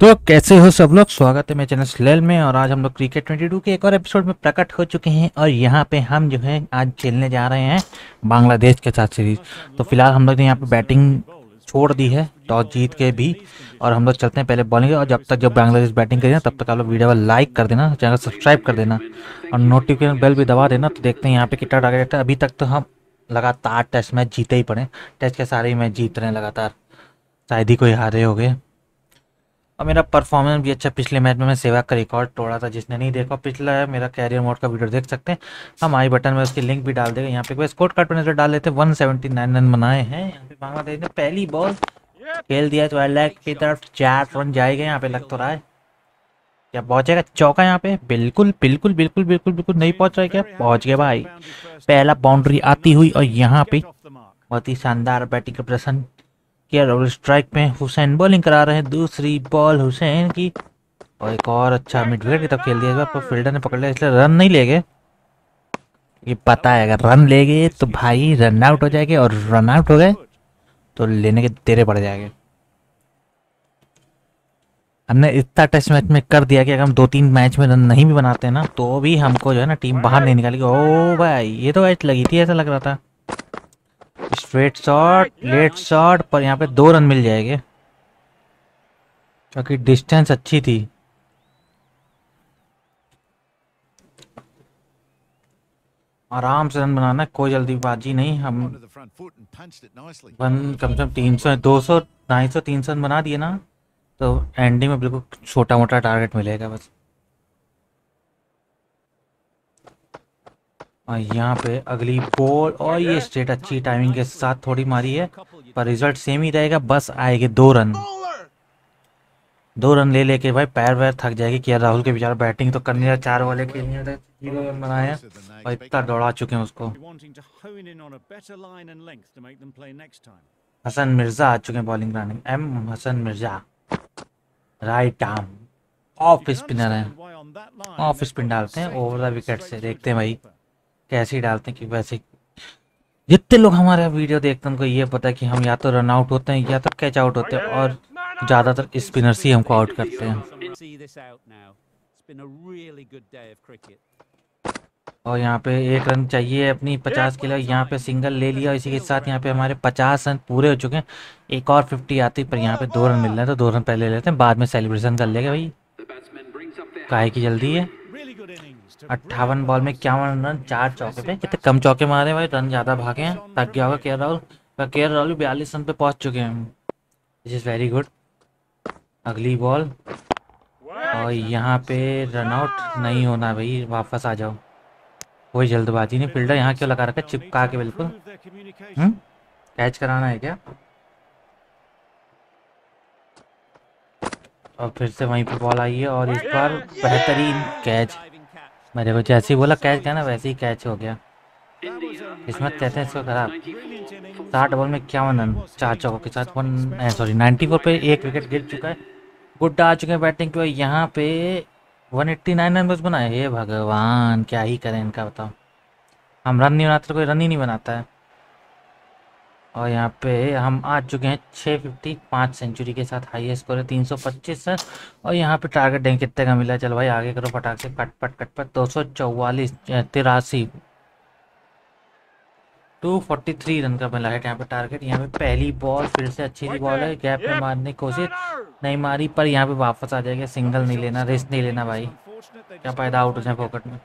तो कैसे हो सब लोग, स्वागत है मेरे चैनल स्लेल में। और आज हम लोग क्रिकेट 22 के एक और एपिसोड में प्रकट हो चुके हैं और यहाँ पे हम जो है आज खेलने जा रहे हैं बांग्लादेश के साथ सीरीज। तो फिलहाल हम लोग ने यहाँ पे बैटिंग छोड़ दी है टॉस जीत के भी, और हम लोग चलते हैं पहले बॉलिंग। और जब तक जब बांग्लादेश बैटिंग करें तब तक आप लोग वीडियो को लाइक कर देना, चैनल सब्सक्राइब कर देना और नोटिफिकेशन बेल भी दबा देना। तो देखते हैं यहाँ पे कितना टारगेट है। अभी तक तो हम लगातार टेस्ट मैच जीते ही पड़े, टेस्ट के सारे मैच जीत रहे हैं लगातार, शायद ही कोई हारे हो गए। और मेरा परफॉर्मेंस भी अच्छा, पिछले मैच में मैं सेवा का रिकॉर्ड तोड़ा था। जिसने नहीं देखा पिछला है मेरा कैरियर मोड का वीडियो देख सकते हैं, हम आई बटन में उसकी लिंक भी डाल देंगे। यहाँ पे स्कोर कार्ड पर नजर डाल लेते हैं। 179 रन बनाए हैं यहाँ पे बांग्लादेश ने। पहली बॉल खेल दिया तो लेग की तरफ 4 रन जाएगा। यहाँ पे लग तो रहा है क्या पहुँचेगा चौका? यहाँ पे बिल्कुल बिल्कुल बिल्कुल बिल्कुल बिल्कुल नहीं पहुँच रहा है। क्या पहुँच गया भाई, पहला बाउंड्री आती हुई। और यहाँ पे बहुत ही शानदार बैटिंग का प्रदर्शन किया। डबल स्ट्राइक में हुसैन बॉलिंग करा रहे हैं। दूसरी बॉल हुसैन की और एक और अच्छा मिडविकेट की तरफ खेल दिया। पर फील्डर ने पकड़ लिया, इसलिए रन नहीं ले गए। ये पता है अगर रन ले गए तो भाई रन आउट हो जाएंगे, और रन आउट हो गए तो लेने के तेरे पड़ जाएंगे। हमने इतना टेस्ट मैच में कर दिया कि अगर हम 2-3 मैच में रन नहीं भी बनाते हैं ना तो भी हमको जो है ना टीम बाहर नहीं निकालेगी। ओ भाई ये तो एच लगी थी, ऐसा लग रहा था। स्ट्रेट शॉट, लेट शॉट पर यहाँ पे 2 रन मिल जाएंगे क्योंकि डिस्टेंस अच्छी थी। आराम से रन बनाना, कोई जल्दीबाजी नहीं। हम वन कम से कम 300, 200, 250, 300 रन बना दिए ना तो एंडिंग में बिल्कुल छोटा मोटा टारगेट मिलेगा बस। और यहाँ पे अगली बॉल और ये स्ट्रेट अच्छी टाइमिंग के साथ थोड़ी मारी है, पर रिजल्ट सेम ही रहेगा। बस आएंगे 2 रन। 2 रन ले लेके भाई पैर वैर थक जाएगी। क्या राहुल के बेचारा बैटिंग तो करने 4 वाले के लिए 0 रन बनाया और इतना दौड़ा चुके हैं उसको। हसन मिर्जा आ चुके हैं बॉलिंग कराने। M Hasan Mirza right arm off spinner है, ऑफ स्पिन डालते हैं ओवर द विकेट से। देखते हैं भाई कैसे ही डालते हैं, कि वैसे जितने लोग हमारा वीडियो देखते हैं उनको ये पता है कि हम या तो रन आउट होते हैं या तो कैच आउट होते हैं, और ज़्यादातर स्पिनर से हमको आउट करते हैं। और यहाँ पे 1 रन चाहिए अपनी 50 के लिए। यहाँ पे सिंगल ले लिया, इसी के साथ यहाँ पे हमारे 50 रन पूरे हो चुके हैं। एक और 50 आती, पर यहाँ पे 2 रन मिल रहे हैं तो 2 रन पहले लेते हैं, बाद में सेलिब्रेशन कर लेंगे। भाई काहे की जल्दी है। 58 बॉल में 51 रन, 4 चौके पे। कितने कम चौके मारे भाई, रन ज़्यादा भागे हैं। थक गया होगा के राहुल 42 रन पे पहुंच चुके हैं। This is very good. अगली बॉल और यहाँ पे रनआउट नहीं होना भाई, वापस आ जाओ। कोई जल्दबाजी नहीं। फील्डर यहाँ क्यों लगा रखा, चिपका के बिल्कुल कैच कराना है क्या? और फिर से वहीं पर बॉल आई है और इस बार बेहतरीन कैच। मेरे को जैसे ही बोला कैच गया ना वैसे ही कैच हो गया। इसमें कहते हैं इसको खराब। 60 बॉल में 51 रन 4 चौकों के साथ 94 पे 1 विकेट गिर चुका है। गुड्डा आ चुके हैं बैटिंग पे। यहाँ पे 189 रन बस बनाए। हे भगवान क्या ही करें इनका, बताओ। हम रन नहीं बनाते तो कोई रन ही नहीं बनाता है। और यहाँ पे हम आ चुके हैं 650 5 सेंचुरी के साथ। हाईएस्ट स्कोर है 325 रन। और यहाँ पे टारगेट देंगे कितने का मिला। चलो भाई आगे करो फटाक से, कटपट कटपट। 244, 83 243 रन का मिला है यहाँ पे टारगेट। यहाँ पे पहली बॉल फिर से अच्छी सी बॉल है, गैप में मारने की कोशिश नहीं मारी, पर यहाँ पे वापस आ जाएगा। सिंगल नहीं लेना, रिस्क नहीं लेना भाई, क्या फायदा आउट हो जाए पॉकेट में।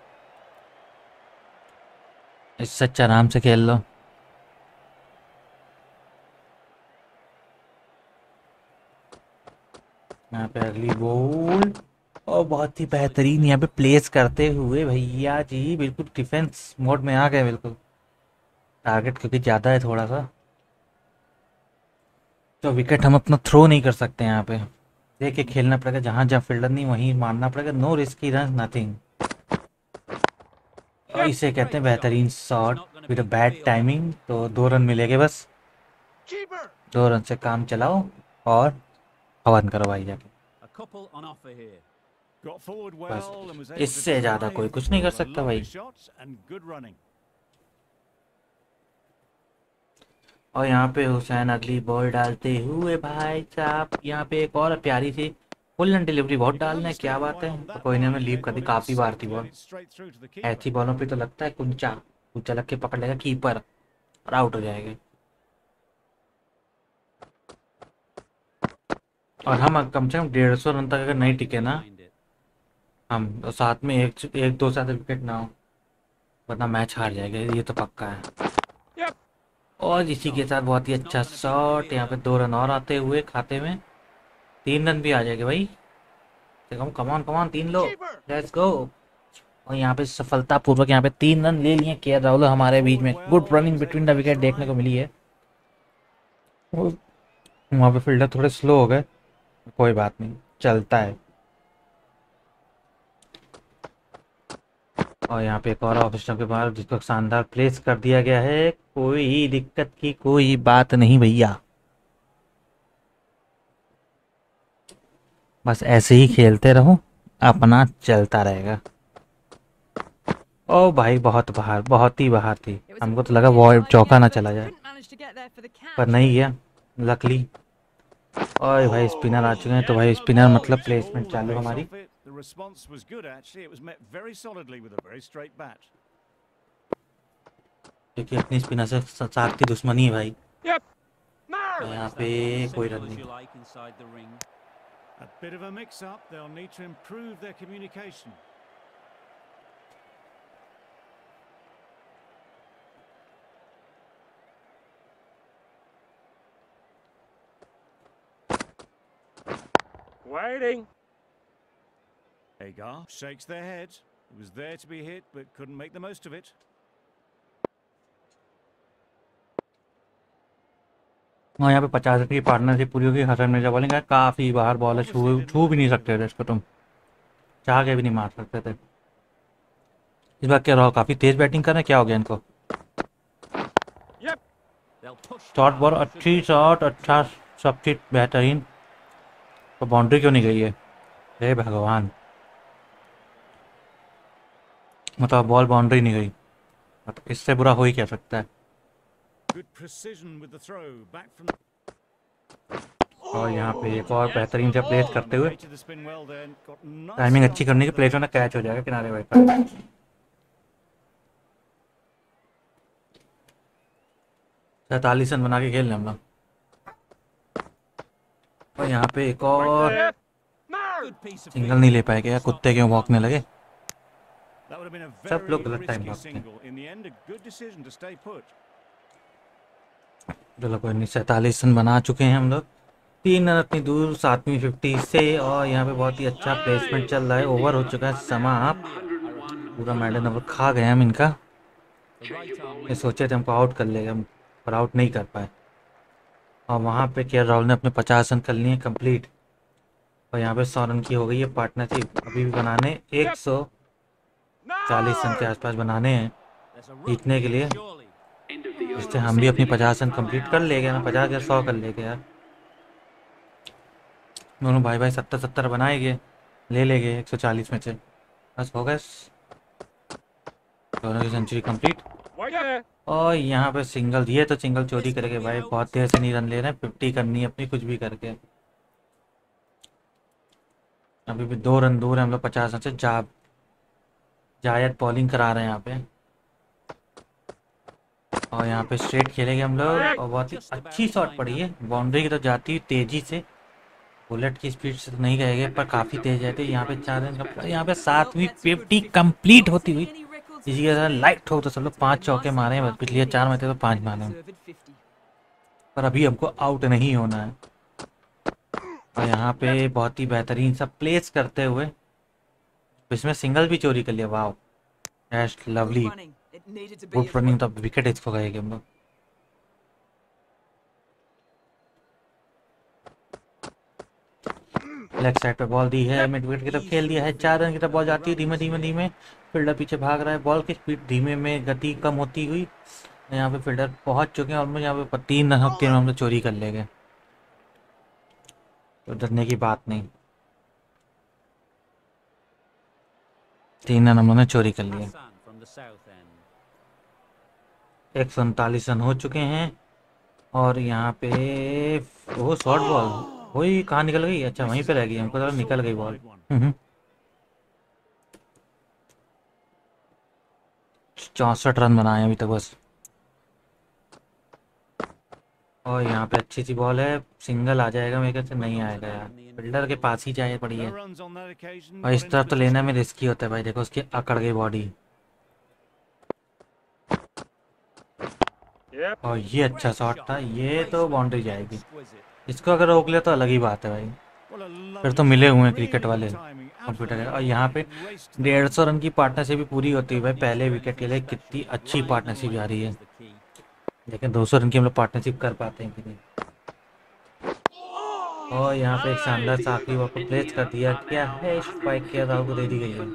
इससे अच्छा आराम से खेल लो। यहाँ पे अगली बॉल और बहुत ही बेहतरीन यहाँ पे प्लेस करते हुए भैया जी बिल्कुल डिफेंस मोड में आ गए बिल्कुल। टारगेट क्योंकि ज़्यादा है थोड़ा सा तो विकेट हम अपना थ्रो नहीं कर सकते। यहाँ पे देख के खेलना पड़ेगा, जहाँ जहाँ फील्डर नहीं वहीं मारना पड़ेगा। No risky run nothing. और इसे कहते हैं बेहतरीन शॉट विद बैड टाइमिंग। तो 2 रन मिलेंगे बस, 2 रन से काम चलाओ और हवन करो भाई जाके बस। इससे ज्यादा कोई कुछ नहीं कर सकता भाई। और यहाँ पे हुसैन अगली बॉल डालते हुए भाई साहब यहाँ पे एक और प्यारी सी फुल एंड डिलीवरी बहुत डालना है, क्या बात है। तो कोई ने हमें लीव कर दी, काफ़ी बार थी बॉल। ऐसी बॉलों पे तो लगता है कुंचा लग के पकड़ लेगा कीपर और आउट हो जाएगा। और हम कम से कम 150 रन तक अगर नहीं टिके ना हम, और साथ में एक दो साथ विकेट ना हो, वरना मैच हार जाएगा, ये तो पक्का है। और इसी के साथ बहुत ही अच्छा शॉट, यहाँ पे 2 रन और आते हुए खाते में, 3 रन भी आ जाएंगे भाई। देखो कमान 3 लो, लेट्स गो। और यहाँ पे सफलतापूर्वक यहाँ पे 3 रन ले लिए के राहुल हमारे बीच में। Good running between the wicket देखने को मिली है। वहाँ पे फील्डर थोड़े स्लो हो गए, कोई बात नहीं, चलता है। और यहाँ पे एक और ऑफ स्टंप के बाहर, जिसको शानदार प्लेस कर दिया गया है। कोई दिक्कत की कोई बात नहीं भैया, बस ऐसे ही खेलते रहो, अपना चलता रहेगा। ओ भाई बहुत ही बाहर थी, हमको तो लगा वो चौका ना चला जाए, पर नहीं गया लकली। और भाई स्पिनर आ चुके हैं, तो भाई स्पिनर मतलब प्लेसमेंट चालू हमारी। क्योंकि अपनी स्पिनर से साथ की दुश्मनी है भाई। तो यहाँ पे कोई रन नहीं। Waiting. Hagar shakes their head. It was there to be hit, but couldn't make the most of it. वहाँ यहाँ पे 50 रन की पार्टनरशिप पूरी होगी। हसन मिर्जा बॉलिंग है, काफी बाहर बॉल है, छू भी नहीं सकते थे इसको, तुम चाह के भी नहीं मार सकते थे। इस बार क्या रहा, काफी तेज बैटिंग कर रहे, क्या हो गया इनको। शॉर्ट बॉल अच्छी, शॉट अच्छा, सब चीज बेहतरीन। तो बाउंड्री क्यों नहीं गई है, हे भगवान, मतलब बॉल बाउंड्री नहीं गई, मतलब इससे बुरा हो ही क्या सकता है। और यहाँ पे एक और बेहतरीन से प्लेस करते हुए, टाइमिंग अच्छी करने की, प्लेस होना कैच हो जाएगा किनारे वाइपर। सैतालीस रन बना के खेल रहे हम लोग। और यहाँ पे एक और सिंगल नहीं ले पाए, क्या कुत्ते क्यों भौंकने लगे, सब लोग गलत टाइम भौंकते हैं। चलो कोई नहीं, 47 रन बना चुके हैं हम लोग, 3 रन अपनी दूर, 7वीं 50 से। और यहाँ पे बहुत ही अच्छा प्लेसमेंट चल रहा है। ओवर हो चुका है समाप्त, पूरा मैडन ओवर खा गए हम इनका। ये सोचे थे हमको आउट कर लेगा, पर आउट नहीं कर पाए। और वहाँ पे के राहुल ने अपने 50 रन कर लिए हैं कंप्लीट। और यहाँ पे 100 रन की हो गई है पार्टनरशिप, अभी भी बनाने 140 रन के आसपास बनाने हैं जीतने के लिए, जिससे हम भी अपनी 50 रन कंप्लीट कर लेंगे ना, 50 या 100 कर लेंगे यार। दोनों भाई 70-70 बनाएंगे, ले लेंगे 140 में से, बस हो गए दोनों की सेंचुरी कंप्लीट। और यहाँ पे सिंगल, ये तो सिंगल चोरी करके भाई, बहुत देर से नहीं रन ले रहे हैं, 50 करनी है अपनी कुछ भी करके। अभी भी 2 रन दूर है हम लोग 50 रन से। जायद बॉलिंग करा रहे हैं यहाँ पे। और यहाँ पे स्ट्रेट खेलेंगे हम लोग, और बहुत ही अच्छी शॉट पड़ी है, बाउंड्री की तरफ तो जाती हुई तेजी से, बुलेट की स्पीड से तो नहीं रहेगी पर काफ़ी तेज रहती है। यहाँ पे 4 रन, यहाँ पे 7वीं 50 कंप्लीट होती हुई। इसी के साथ लाइट ठोक, तो सब लोग 5 चौके मारे हैं, पिछले 4 में थे तो 5 मारे हैं, पर अभी हमको आउट नहीं होना है। और यहाँ पे बहुत ही बेहतरीन सा प्लेस करते हुए, इसमें सिंगल भी चोरी कर लिया, वाह दैट्स लवली, गुड रनिंग। तो विकेट इसको गए हम लोग। लेग साइड पे बॉल दी है, मिड विकेट की तरफ खेल दिया है, 4 रन की तरफ बॉल जाती है धीमे। फील्डर पीछे भाग रहा है, बॉल की स्पीड धीमे में गति कम होती हुई। यहाँ पे फील्डर पहुंच चुके हैं, और यहाँ पे 3 रन होते हैं, हम लोग चोरी कर लेंगे, तो डरने की बात नहीं। 3 रन हम लोगों ने चोरी कर लिए। 147 रन हो चुके हैं। और यहाँ पे वो शॉर्ट बॉल वही कहाँ निकल गई? अच्छा वहीं पे रह गई, हमको तो निकल गई बॉल। चौसठ रन बनाए अभी तक बस। और यहाँ पे अच्छी सी बॉल है, सिंगल आ जाएगा मेरे ख्याल से। नहीं आएगा यार, फील्डर के पास ही जाए पड़ी है। और इस तरफ तो लेने में रिस्की होता है भाई, देखो उसकी अकड़ गई बॉडी। और ये अच्छा शॉट था, ये तो बाउंड्री जाएगी। इसको अगर रोक लिया तो अलग ही बात है भाई, फिर तो मिले हुए हैं क्रिकेट वाले कंप्यूटर। और यहाँ पे 150 रन की पार्टनरशिप भी पूरी होती है भाई, पहले विकेट के लिए कितनी अच्छी पार्टनरशिप जा रही है। लेकिन 200 रन की हम लोग पार्टनरशिप कर पाते हैं कि नहीं। और यहाँ पे एक शानदार साखी वहाँ पर प्लेस कर दिया। क्या है स्पाइक, क्या राहुल को दे दी गई है।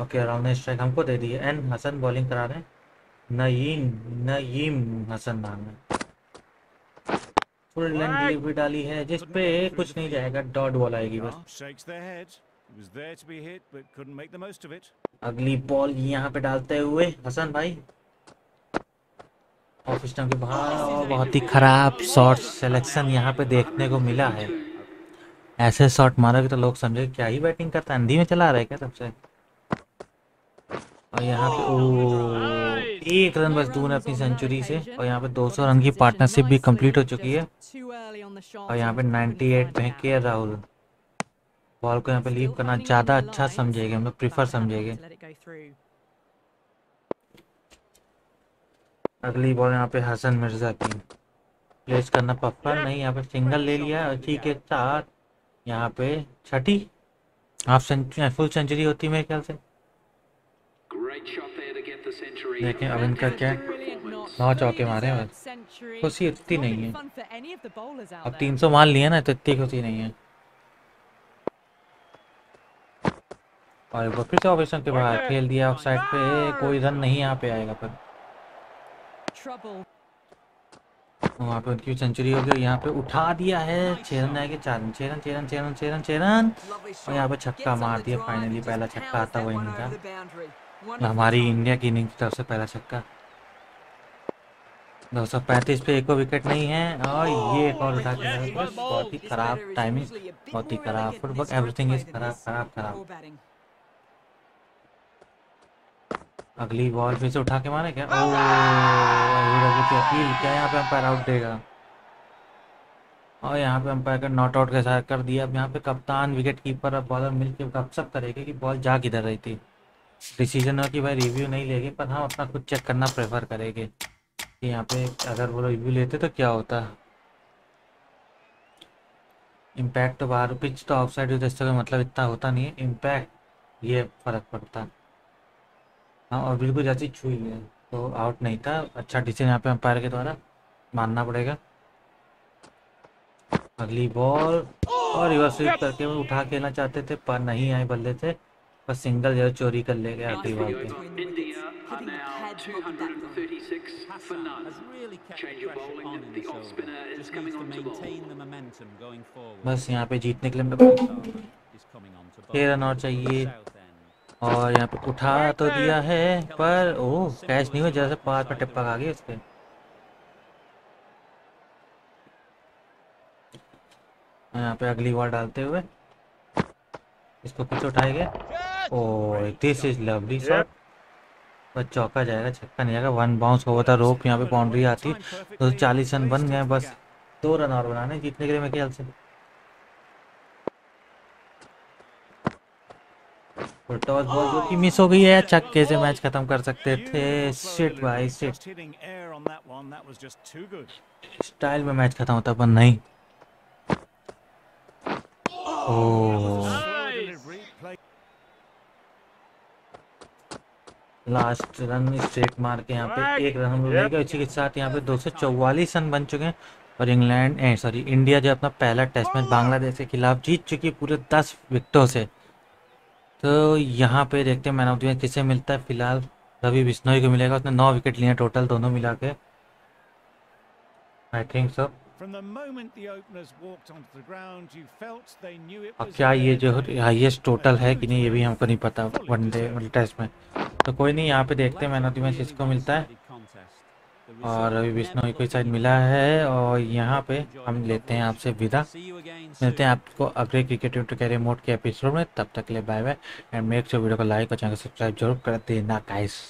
ओके, राहुल ने स्ट्राइक हमको दे दी है। एन हसन बॉलिंग करा रहे हैं, नईम हसन नाम है। फुल लेंथ डिलीवरी डाली है जिस पे कुछ नहीं जाएगा, डॉट बॉल आएगी बस। अगली बॉल यहाँ पे डालते हुए हसन भाई ऑफ स्टंप के बाहर। बहुत ही खराब शॉट सिलेक्शन यहाँ पे देखने को मिला है। ऐसे शॉट मारोगे तो लोग समझे क्या ही बैटिंग करता है, अंधी में चला रहा है क्या सबसे। और यहाँ पे एक रन बस दूर है अपनी सेंचुरी से। और यहाँ पे 200 रन की पार्टनरशिप भी कंप्लीट हो चुकी है। और यहाँ पे 98 पे के राहुल बॉल को यहाँ पे लीव करना ज्यादा अच्छा समझेंगे हम लोग, प्रीफर समझेंगे। अगली बॉल यहाँ पे हसन मिर्जा की प्लेस करना पप्पा। नहीं, यहाँ पे सिंगल ले लिया। अच्छी के साथ यहाँ पे छठी हाफ सेंचुरी, फुल सेंचुरी होती मेरे ख्याल से। देखें अब इनका क्या, 9 चौके मारे हैं बस, खुशी इतनी नहीं है। अब 300 मान लिए ना तो इतनी खुशी नहीं है। और वो फिर से ऑपरेशन के बाहर खेल दिया ऑफ साइड पे, कोई रन नहीं यहाँ पे आएगा। पर वहाँ पे उनकी सेंचुरी हो गई। यहाँ पे उठा दिया है, 6 रन आएंगे। 4 रन। और यहाँ पे छक्का मार दिया फाइनली, पहला छक्का आता हुआ इनका, हमारी इंडिया की इनिंग्स की तरफ से पहला छक्का। 235 पे एक विकेट नहीं है। और ये एक और उठा के बस, बहुत ही खराब टाइमिंग, बहुत ही खराब फुटबॉल, एवरीथिंग इज खराब। अगली बॉल फिर से उठा के मारे क्या? ओह, अपील क्या यहाँ पे अंपायर आउट देगा। और यहाँ पे अंपायर का नॉट आउट के साथ कर दिया। अब यहाँ पे कप्तान, विकेट कीपर और बॉलर मिलकर गपशप करेंगे कि बॉल जा किधर रही थी। डिसीजन हो कि भाई रिव्यू नहीं लेंगे, पर हम अपना खुद चेक करना प्रेफर करेंगे कि यहाँ पे अगर वो रिव्यू लेते तो क्या होता। इम्पैक्ट तो बाहर, पिच तो ऑफ साइड का मतलब इतना होता नहीं है, इम्पैक्ट ये फर्क पड़ता। हाँ, और बिल्कुल जैसी छुई है तो आउट नहीं था। अच्छा डिसीजन यहाँ पे अंपायर के द्वारा मानना पड़ेगा। अगली बॉल और रिवर्स स्वीप करके वो उठा खेलना चाहते थे, पर नहीं आए बल्ले से, पर सिंगल जो चोरी कर ले गए अगली बॉल पे। बस यहाँ पे जीतने के लिए 6 रन और चाहिए। और यहाँ पे उठा तो दिया है, पर ओह कैच नहीं हुआ, जैसे पास पर टिप्पा आ गई उसके। यहाँ पे अगली बॉल डालते हुए इसको कुछ उठाए गए। Oh, this is lovely shot, बस चौका जाएगा, छक्का नहीं आएगा। 1 बाउंस हो था रोप, यहाँ पे बाउंड्री आती। 240 रन बन गए, बस 2 रन और बनाने जीतने के लिए मेरे ख्याल से। टॉस बॉल जो कि मिस हो गई है, छक्के से मैच खत्म कर सकते थे। शिट भाई शिट, स्टाइल में मैच खत्म होता, पर नहीं। ओह, लास्ट रन स्ट्रेट मार के यहाँ पे 1 रन हम लोग ले गए। इसी के साथ यहाँ पे 244 रन बन चुके हैं। और इंडिया जो अपना पहला टेस्ट मैच बांग्लादेश के खिलाफ जीत चुकी है पूरे 10 विकेटों से। तो यहाँ पे देखते हैं मैन ऑफ द मैच किसे मिलता है। फिलहाल रवि बिश्नोई को मिलेगा, उसने 9 विकेट लिए हैं टोटल दोनों मिला के, आई थिंक सो। अब क्या ये जो हाईएस्ट टोटल है कि नहीं, ये भी हमको नहीं पता वनडे टेस्ट में। तो कोई नहीं, यहाँ पे देखते हैं मैन ऑफ द मैच किसको मिलता है। और रवि बिश्नोई को शायद मिला है। और यहाँ पे हम लेते हैं आपसे विदा, मिलते हैं आपको अगले क्रिकेट 22 के रिमोट के एपिसोड में। तब तक के लिए bye bye and make sure video को लाइक और चैनल को सब्सक्राइब जरूर कर देना गाइस।